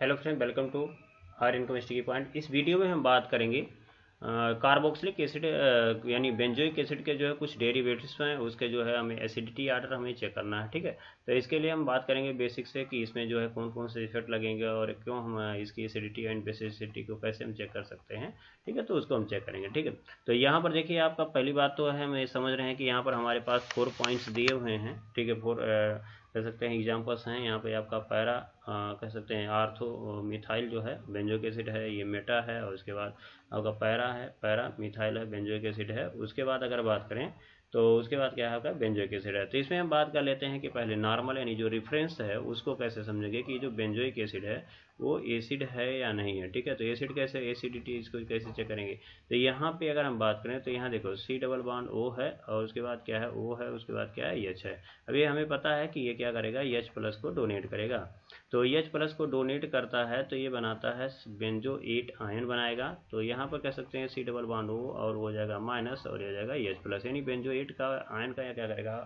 Hello friend, welcome to हर इनकमिस्ट्री की पॉइंट। इस वीडियो में हम बात करेंगे कार्बोक्सिलिक एसिड यानी बेंजोइक एसिड के जो है कुछ डेरिवेटिव्स हैं, उसके जो है हमें एसिडिटी ऑर्डर हमें चेक करना है। ठीक है, तो इसके लिए हम बात करेंगे बेसिक से कि इसमें जो है कौन कौन से इफेक्ट लगेंगे और क्यों हम इसकी एसिडिटी एंड बेसिसिटी को कैसे हम चेक कर सकते हैं। ठीक है, तो उसको हम चेक करेंगे। ठीक है, तो यहाँ पर देखिए आपका पहली बात तो है हम समझ रहे हैं कि यहाँ पर हमारे पास 4 पॉइंट्स दिए हुए हैं। ठीक है, 4 कह सकते हैं एग्जाम्पल्स हैं। यहाँ पे आपका पैरा कह सकते हैं आर्थो मिथाइल जो है बेंजोइक एसिड है, ये मेटा है और उसके बाद आपका पैरा है, पैरा मिथाइल है, बेंजोइक एसिड है। उसके बाद अगर बात करें तो उसके बाद क्या है आपका बेंजोइक एसिड है। तो इसमें हम बात कर लेते हैं कि पहले नॉर्मल यानी जो रेफरेंस है उसको कैसे समझेंगे कि जो बेंजोइक एसिड है वो एसिड है या नहीं है। ठीक है, तो एसिड कैसे, एसिडिटी इसको कैसे चेक करेंगे। तो यहाँ पे अगर हम बात करें तो यहाँ देखो सी डबल बॉन्ड ओ है और उसके बाद क्या है ओ है, उसके बाद क्या है एच है। अब ये हमें पता है कि ये क्या करेगा, एच प्लस को डोनेट करेगा। तो एच प्लस को डोनेट करता है तो ये बनाता है बेंजोएट आयन बनाएगा। तो यहाँ पर कह सकते हैं सी डबल बॉन्ड ओ और हो जाएगा माइनस और हो जाएगा एच प्लस, यानी बेंजोएट का आयन का क्या करेगा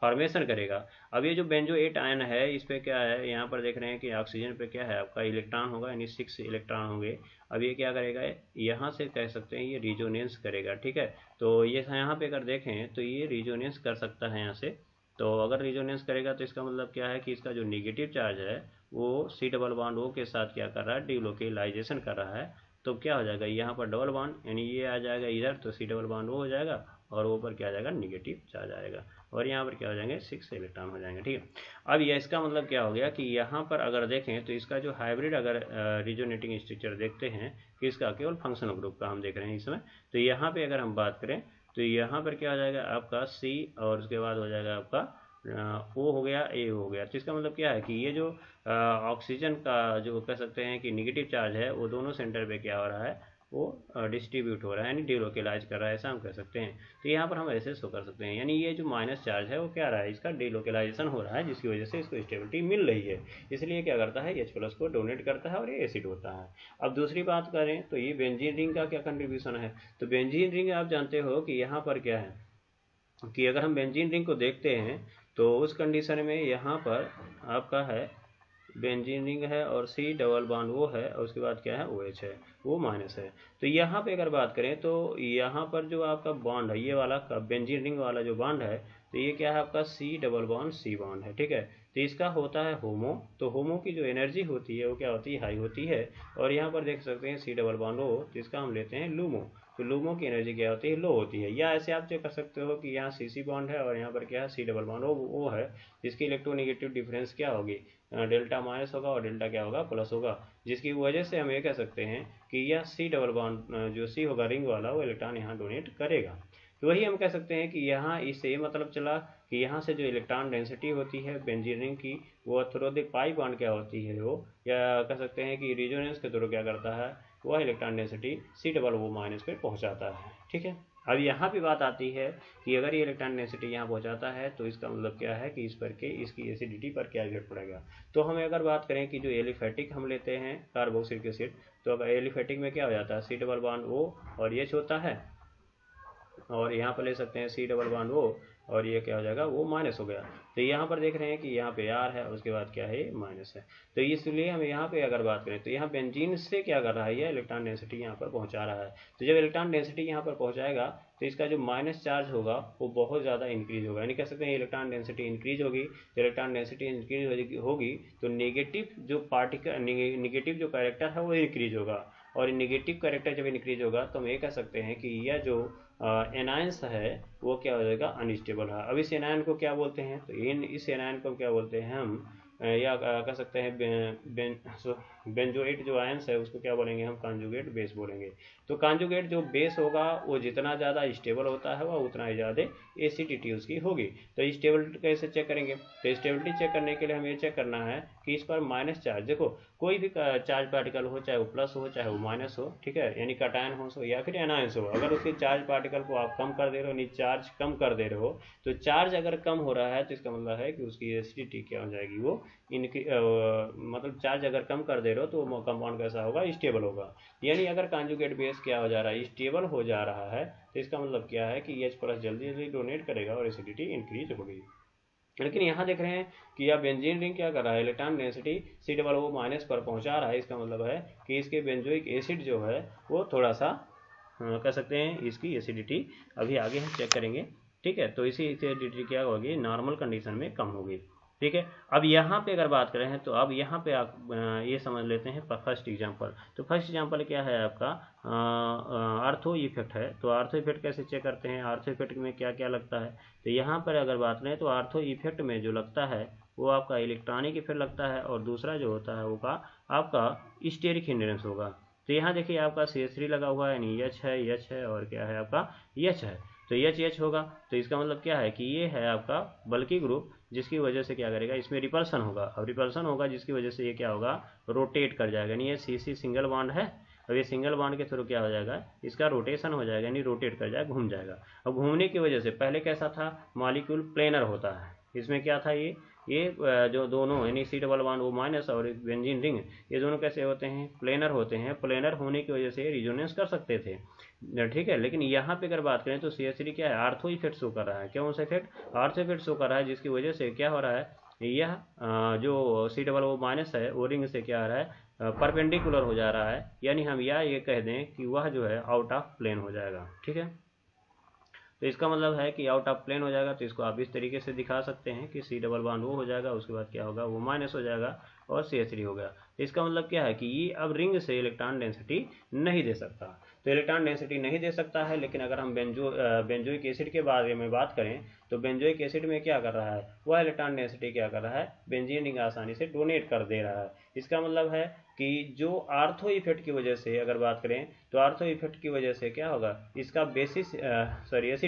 फॉर्मेशन करेगा। अब ये जो बेंजोएट आयन है इस पे क्या है, यहाँ पर देख रहे हैं कि ऑक्सीजन पे क्या है आपका इलेक्ट्रॉन होगा, यानी 6 इलेक्ट्रॉन होंगे। अब ये क्या करेगा, यहाँ से कह सकते हैं ये रिजोनेंस करेगा। ठीक है, तो ये यहाँ पे अगर देखें तो ये रिजोनेंस कर सकता है यहाँ से। तो अगर रिजोनेंस करेगा तो इसका मतलब क्या है कि इसका जो निगेटिव चार्ज है वो सी डबल बॉन्ड ओ के साथ क्या कर रहा है, डिलोकलाइजेशन कर रहा है। तो क्या हो जाएगा, यहाँ पर डबल बॉन्ड यानी ये आ जाएगा इधर, तो सी डबल बॉन्ड ओ हो जाएगा और ऊपर क्या आ जाएगा निगेटिव चार्ज आएगा और यहाँ पर क्या हो जाएंगे 6 इलेक्ट्रॉन हो जाएंगे। ठीक है, अब यह इसका मतलब क्या हो गया कि यहाँ पर अगर देखें तो इसका जो हाइब्रिड अगर रिजोनेटिंग स्ट्रक्चर देखते हैं कि इसका केवल फंक्शनल ग्रुप का हम देख रहे हैं इसमें। तो यहाँ पे अगर हम बात करें तो यहाँ पर क्या हो जाएगा आपका सी और उसके बाद हो जाएगा आपका ओ हो गया ए हो गया। तो इसका मतलब क्या है कि ये जो ऑक्सीजन का जो कह सकते हैं कि निगेटिव चार्ज है वो दोनों सेंटर पर क्या हो रहा है, वो डिस्ट्रीब्यूट हो रहा है यानी डिलोकलाइज कर रहा है, ऐसा हम कह सकते हैं। तो यहाँ पर हम ऐसे शो कर सकते हैं, यानी ये जो माइनस चार्ज है वो क्या रहा है, इसका डिलोकलाइजेशन हो रहा है, जिसकी वजह से इसको स्टेबिलिटी मिल रही है। इसलिए क्या करता है, एच प्लस को डोनेट करता है और ये एसिड होता है। अब दूसरी बात करें तो ये बेंजीन रिंग का क्या कंट्रीब्यूशन है। तो बेंजीन रिंग आप जानते हो कि यहाँ पर क्या है कि अगर हम बेंजीन रिंग को देखते हैं तो उस कंडीशन में यहाँ पर आपका है बेंजीन रिंग है और सी डबल बॉन्ड वो है और उसके बाद क्या है ओ एच है, वो माइनस है। तो यहाँ पे अगर बात करें तो यहाँ पर जो आपका बॉन्ड है ये वाला बेंजीन रिंग वाला जो बॉन्ड है तो ये क्या है आपका C double bond C bond है। ठीक है, तो इसका होता है होमो। तो होमो की जो एनर्जी होती है वो क्या होती है, हाई होती है। और यहाँ पर देख सकते हैं सी डबल बॉन्ड ओ, तो इसका हम लेते हैं लूमो। तो लूमो की एनर्जी क्या होती है, लो होती है। या ऐसे आप चेक कर सकते हो कि यहाँ सी सी बॉन्ड है और यहाँ पर क्या है सी डबल बॉन्ड ओ है, जिसकी इलेक्ट्रोनेगेटिव डिफरेंस क्या होगी, डेल्टा माइनस होगा और डेल्टा क्या होगा प्लस होगा, जिसकी वजह से हम ये कह सकते हैं कि यह सी डबल बॉन्ड जो सी होगा रिंग वाला वो इलेक्ट्रॉन यहाँ डोनेट करेगा। तो वही हम कह सकते हैं कि यहाँ इससे मतलब चला कि यहाँ से जो इलेक्ट्रॉन डेंसिटी होती है बेंजीन रिंग की वो अवरोधित पाई बॉन्ड क्या होती है वो, या कह सकते हैं कि रिजोनेंस के थ्रू क्या करता है, वह इलेक्ट्रॉन डेंसिटी सी डबल वो माइनस पे पहुँचाता है। ठीक है, अब यहाँ पे बात आती है कि अगर ये इलेक्ट्रॉन डेंसिटी यहाँ पहुँचाता है तो इसका मतलब क्या है कि इस पर के इसकी एसिडिटी पर क्या इफेक्ट पड़ेगा। तो हमें अगर बात करें कि जो एलिफेटिक हम लेते हैं कार्बोक्सिलिक एसिड, तो अगर एलिफेटिक में क्या हो जाता है सी डबल बॉन्ड ओ और एच होता है, और यहाँ पर ले सकते हैं सी डबल बॉन्ड ओ और ये क्या हो जाएगा वो माइनस हो गया। तो यहाँ पर देख रहे हैं कि यहाँ पे आर है उसके बाद क्या है माइनस है। तो इसलिए हम यहाँ पे अगर बात करें तो यहाँ बेंजीन से क्या कर रहा है, ये इलेक्ट्रॉन डेंसिटी यहाँ पर पहुँचा रहा है। तो जब इलेक्ट्रॉन डेंसिटी यहाँ पर पहुँचाएगा तो इसका जो माइनस चार्ज होगा वो बहुत ज़्यादा इंक्रीज होगा, यानी कह सकते हैं इलेक्ट्रॉन डेंसिटी इंक्रीज होगी। तो इलेक्ट्रॉन डेंसिटी इंक्रीज होगी तो नेगेटिव जो पार्टिकल नेगेटिव जो कैरेक्टर है वो इंक्रीज होगा, और नेगेटिव कैरेक्टर जब इंक्रीज होगा तो हम ये कह सकते हैं कि यह जो एनायंस है वो क्या हो जाएगा अनस्टेबल है। अब इस एनायन को क्या बोलते हैं, तो इस एनायन को क्या बोलते हैं हम, या कह सकते हैं बेंजोएट जो आयंस है उसको क्या बोलेंगे हम, कॉन्जुगेट बेस बोलेंगे। तो कॉन्जुगेट जो बेस होगा वो जितना ज़्यादा स्टेबल होता है वह उतना ही ज़्यादा एसिडिटी उसकी होगी। तो स्टेबिलिटी कैसे चेक करेंगे, तो स्टेबिलिटी चेक करने के लिए हमें ये चेक करना है कि इस पर माइनस चार्ज, देखो कोई भी चार्ज पार्टिकल हो चाहे वो प्लस हो चाहे वो माइनस हो, ठीक है, यानी कटायन हो या फिर एनायंस हो, अगर उसके चार्ज पार्टिकल को आप कम कर दे रहे हो यानी चार्ज कम कर दे रहे हो, तो चार्ज अगर कम हो रहा है तो इसका मतलब है कि उसकी एसिडिटी क्या हो जाएगी वो इनकी मतलब चार्ज अगर कम कर दे रहे हो तो कंपाउंड कैसा होगा, स्टेबल होगा। यानी अगर कॉन्जुगेट बेस क्या हो जा रहा है, स्टेबल हो जा रहा है, तो इसका मतलब क्या है कि H+ जल्दी जल्दी डोनेट करेगा और एसिडिटी इंक्रीज होगी। लेकिन यहाँ देख रहे हैं कि यह बेंजीन रिंग क्या कर रहा है, इलेक्ट्रॉन डेंसिटी C+O- पर पहुँचा रहा है। इसका मतलब है कि इसके बेंजोइक एसिड जो है वो थोड़ा सा कह सकते हैं इसकी एसिडिटी अभी आगे हम चेक करेंगे, ठीक है। तो इसी एसिडिटी क्या होगी, नॉर्मल कंडीशन में कम होगी, ठीक है। अब यहाँ पे अगर बात करें तो अब यहाँ पे आप ये समझ लेते हैं फर्स्ट एग्जांपल। तो फर्स्ट एग्जांपल क्या है आपका, ऑर्थो इफेक्ट है। तो ऑर्थो इफेक्ट कैसे चेक करते हैं, ऑर्थो इफेक्ट में क्या क्या लगता है, तो यहाँ पर अगर बात करें तो ऑर्थो इफेक्ट में जो लगता है वो आपका इलेक्ट्रॉनिक इफेक्ट लगता है, और दूसरा जो होता है वो का आपका स्टेरिक हिंड्रेंस होगा। तो यहाँ देखिए आपका CH3 लगा हुआ है, यानी H है और क्या है आपका H है, तो H होगा। तो इसका मतलब क्या है कि ये है आपका बल्की ग्रुप, जिसकी वजह से क्या करेगा, इसमें रिपल्सन होगा। अब रिपल्सन होगा जिसकी वजह से ये क्या होगा, रोटेट कर जाएगा। यानी ये CC सिंगल बॉन्ड है, अब ये सिंगल बॉन्ड के थ्रू क्या हो जाएगा, इसका रोटेशन हो जाएगा, यानी रोटेट कर जाएगा, घूम जाएगा। अब घूमने की वजह से पहले कैसा था, मॉलिक्यूल प्लेनर होता है, इसमें क्या था ये जो दोनों यानी C+O- और बेंजीन रिंग ये दोनों कैसे होते हैं, प्लेनर होते हैं। प्लेनर होने की वजह से रिजोनेंस कर सकते थे, ठीक है। लेकिन यहाँ पे अगर बात करें तो CH3 क्या है, ऑर्थो इफेक्ट शो कर रहा है। क्यों सा इफेक्ट, ऑर्थो इफेक्ट शो कर रहा है, जिसकी वजह से क्या हो रहा है, यह जो C+O- है वो रिंग से क्या हो रहा है, परपेंडिकुलर हो जा रहा है, यानी हम या ये कह दें कि वह जो है आउट ऑफ प्लेन हो जाएगा, ठीक है। तो इसका मतलब है कि आउट ऑफ प्लेन हो जाएगा। तो इसको आप इस तरीके से दिखा सकते हैं कि C+O हो जाएगा, उसके बाद क्या होगा, वो माइनस हो जाएगा और CH3 हो गया। इसका मतलब क्या है कि ये अब रिंग से इलेक्ट्रॉन डेंसिटी नहीं दे सकता, तो इलेक्ट्रॉन डेंसिटी नहीं दे सकता है। लेकिन अगर हम बेंजोइक एसिड के बारे में बात करें तो बेंजोइक एसिड में क्या कर रहा है, वह इलेक्ट्रॉन डेंसिटी क्या कर रहा है, बेंजीन रिंग आसानी से डोनेट कर दे रहा है। इसका मतलब है कि जो ऑर्थो इफेक्ट की वजह से अगर बात करें तो ऑर्थो इफेक्ट की वजह से क्या होगा, इसका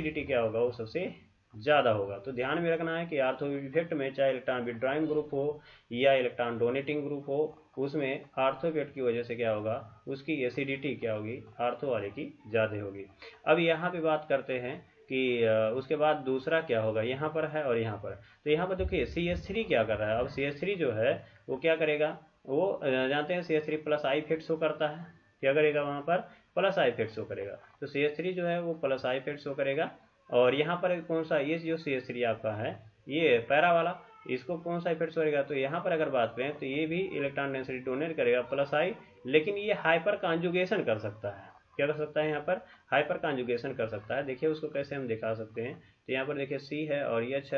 एसिडिटी क्या होगा, वो सबसे ज़्यादा होगा। तो ध्यान में रखना है कि ऑर्थो इफेक्ट में चाहे इलेक्ट्रॉन विड्रॉइंग ग्रुप हो या इलेक्ट्रॉन डोनेटिंग ग्रुप हो, उसमें ऑर्थो इफेक्ट की वजह से क्या होगा, उसकी एसिडिटी क्या होगी, ऑर्थो वाले की ज़्यादा होगी। अब यहाँ पे बात करते हैं कि उसके बाद दूसरा क्या होगा, यहाँ पर है और यहाँ पर। तो यहाँ पर देखिए CH3 क्या कर रहा है। अब CH3 जो है वो क्या करेगा, वो जानते हैं CH3+ I इफेक्ट शो करता है, क्या करेगा वहाँ पर +I इफेक्ट शो करेगा। तो CH3 जो है वो +I इफेक्ट शो करेगा, और यहाँ पर कौन सा, ये जो CH3 आपका है ये पैरा वाला, इसको कौन सा इफेक्ट शो करेगा। तो यहाँ पर अगर बात करें तो ये भी इलेक्ट्रॉन डेंसिटी डोनेट करेगा +I, लेकिन ये हाइपर कॉन्जुगेशन कर सकता है, क्या कर सकता है, यहाँ पर हाइपर कॉन्जुगेशन कर सकता है। देखिए उसको कैसे हम दिखा सकते हैं। तो यहाँ पर देखिए C है और H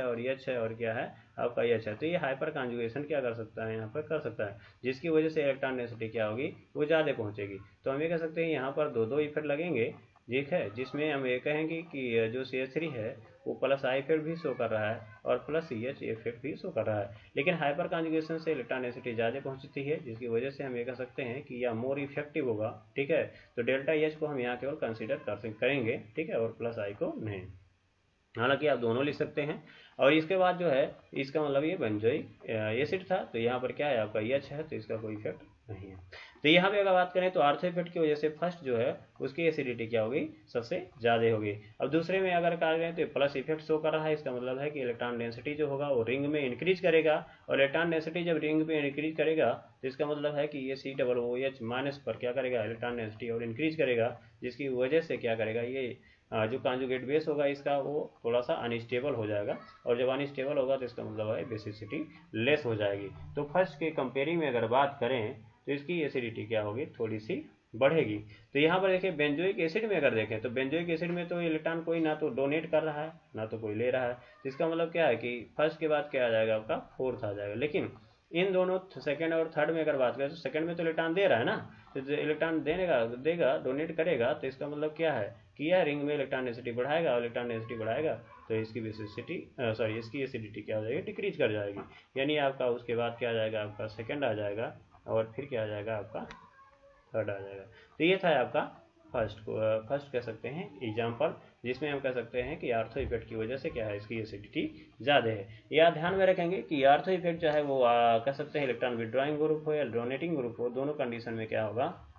है और क्या है आपका H है। तो ये हाइपर कॉन्जुगेशन क्या कर सकता है, यहाँ पर कर सकता है, जिसकी वजह से इलेक्ट्रॉन डेंसिटी क्या होगी, वो ज़्यादा पहुँचेगी। तो हम ये कह सकते हैं यहाँ पर दो इफेक्ट लगेंगे, ठीक है, जिसमें हम ये कहेंगे कि जो CH3 है वो +I इफेक्ट भी शो कर रहा है और +CH इफेक्ट भी शो कर रहा है, लेकिन हाइपर कॉन्जुगेशन से इलेक्ट्रॉन डेंसिटी ज़्यादा पहुँचती है, जिसकी वजह से हम ये कह सकते हैं कि यह मोर इफेक्टिव होगा, ठीक है। तो ΔH को हम यहाँ केवल कंसिडर करेंगे, ठीक है, और +I को नहीं। हालांकि आप दोनों लिख सकते हैं। और इसके बाद जो है, इसका मतलब ये बेंजोइक एसिड था, तो यहाँ पर क्या है आपका H है, तो इसका कोई इफेक्ट नहीं है। तो यहाँ पे अगर बात करें तो ऑर्थो इफेक्ट की वजह से फर्स्ट जो है उसकी एसिडिटी क्या होगी, सबसे ज़्यादा होगी। अब दूसरे में अगर कहा जाए तो + इफेक्ट शो कर रहा है, इसका मतलब है कि इलेक्ट्रॉन डेंसिटी जो होगा वो रिंग में इंक्रीज करेगा, और इलेक्ट्रॉन डेंसिटी जब रिंग में इंक्रीज करेगा तो इसका मतलब है कि ये C+OH- पर क्या करेगा, इलेक्ट्रॉन डेंसिटी और इंक्रीज करेगा, जिसकी वजह से क्या करेगा, ये जो कॉन्जुगेट बेस होगा इसका वो थोड़ा सा अनस्टेबल हो जाएगा, और जब अनस्टेबल होगा तो इसका मतलब है बेसिसिटी लेस हो जाएगी। तो फर्स्ट के कंपेयरिंग में अगर बात करें तो इसकी एसिडिटी क्या होगी, थोड़ी सी बढ़ेगी। तो यहाँ पर देखिए बेंजोइक एसिड में अगर देखें तो बेंजोइक एसिड में तो इलेक्ट्रॉन कोई ना तो डोनेट कर रहा है ना तो कोई ले रहा है, तो इसका मतलब क्या है कि फर्स्ट के बाद क्या आ जाएगा आपका, फोर्थ आ जाएगा। लेकिन इन दोनों सेकंड और थर्ड में अगर बात करें तो सेकंड में तो इलेक्ट्रॉन दे रहा है ना, तो इलेक्ट्रॉन देगा डोनेट करेगा, तो इसका मतलब क्या है कि यह रिंग में इलेक्ट्रॉन डेंसिटी बढ़ाएगा, और इलेक्ट्रॉन डेंसिटी बढ़ाएगा तो इसकी इसकी एसिडिटी क्या हो जाएगी, डिक्रीज कर जाएगी। यानी आपका उसके बाद क्या आ जाएगा, आपका सेकंड आ जाएगा, और फिर क्या आ जाएगा आपका थर्ड आ जाएगा। तो ये था आपका फर्स्ट कह सकते हैं एग्जाम्पल, जिसमें हम कह सकते हैं कि ऑर्थो इफेक्ट की वजह से क्या है, इसकी एसिडिटी ज़्यादा है। या ध्यान में रखेंगे कि ऑर्थो इफेक्ट जो है वो कह सकते हैं इलेक्ट्रॉन विड्रॉइंग ग्रुप हो या डोनेटिंग ग्रुप हो, दोनों कंडीशन में क्या होगा,